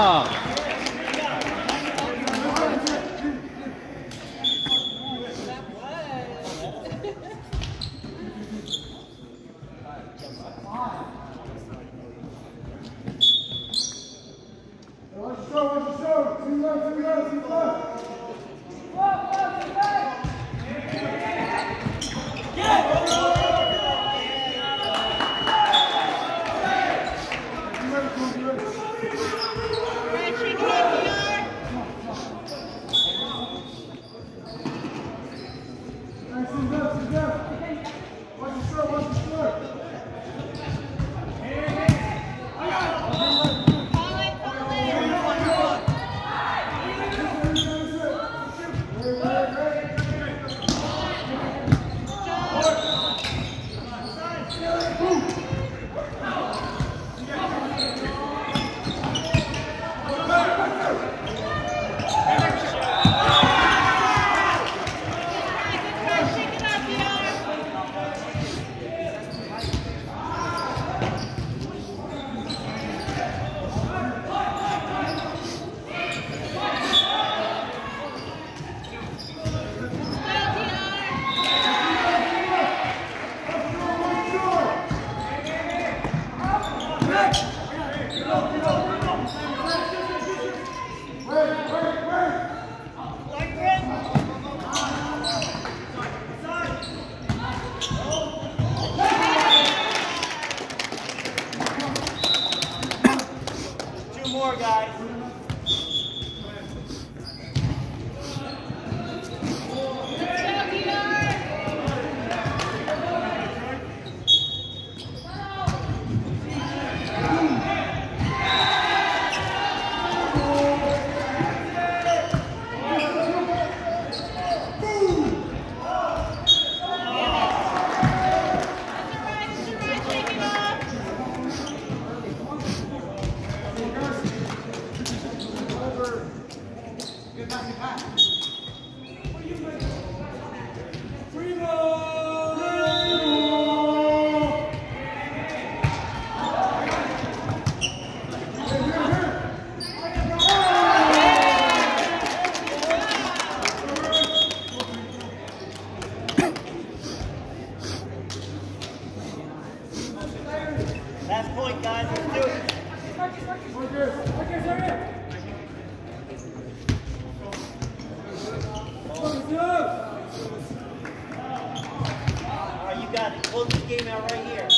job. You got it. Close this game out right here.